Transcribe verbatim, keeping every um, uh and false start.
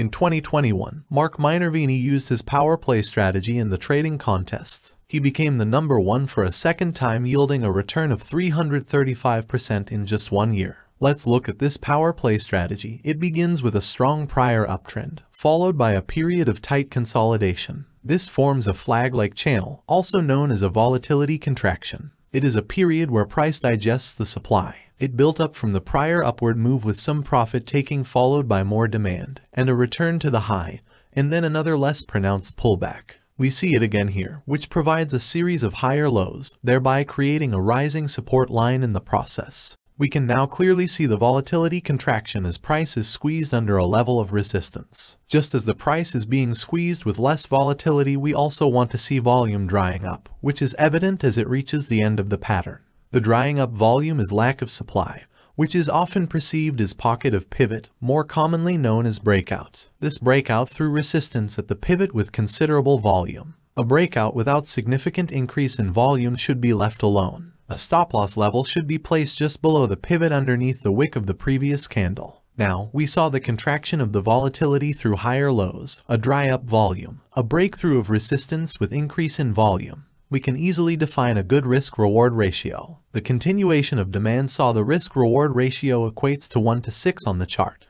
In twenty twenty-one, Mark Minervini used his Powerplay strategy in the trading contest. He became the number one for a second time, yielding a return of three hundred thirty-five percent in just one year. Let's look at this Powerplay strategy. It begins with a strong prior uptrend, followed by a period of tight consolidation. This forms a flag-like channel, also known as a volatility contraction. It is a period where price digests the supply. It built up from the prior upward move with some profit taking, followed by more demand, and a return to the high, and then another less pronounced pullback. We see it again here, which provides a series of higher lows, thereby creating a rising support line in the process. We can now clearly see the volatility contraction as price is squeezed under a level of resistance. Just as the price is being squeezed with less volatility, we also want to see volume drying up, which is evident as it reaches the end of the pattern. The drying up volume is lack of supply, which is often perceived as pocket of pivot, more commonly known as breakout. This breakout through resistance at the pivot with considerable volume. A breakout without significant increase in volume should be left alone. A stop-loss level should be placed just below the pivot underneath the wick of the previous candle. Now, we saw the contraction of the volatility through higher lows, a dry-up volume, a breakthrough of resistance with increase in volume. We can easily define a good risk-reward ratio. The continuation of demand saw the risk-reward ratio equates to one to six on the chart.